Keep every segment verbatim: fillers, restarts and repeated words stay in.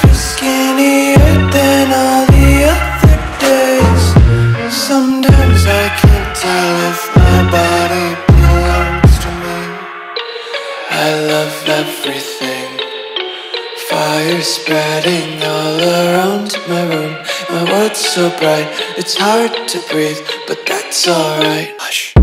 feel skinnier than all the other days. Sometimes I can't tell if my body belongs to me. I love everything. Fire spreading all around my room. My world's so bright, it's hard to breathe, but that's alright. Hush.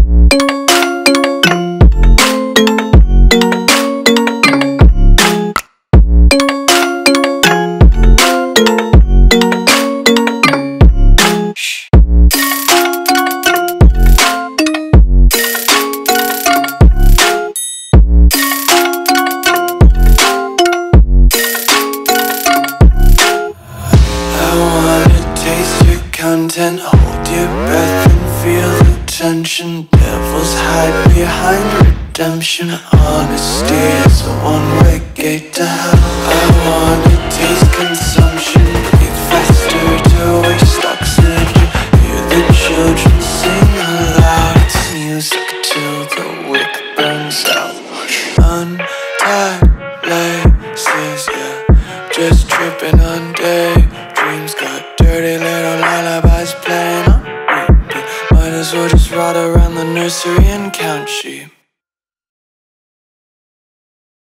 Content, hold your breath and feel the tension. Devils hide behind redemption. Honesty is a one-way gate to hell. I wanna taste consumption. Breathe faster to waste oxygen. Hear the children sing aloud. It's music till the wick burns out. Untied laces, yeah, just tripping on day. Dreams got dirty little lullabies playing on repeat. Might as well just ride around the nursery and count sheep.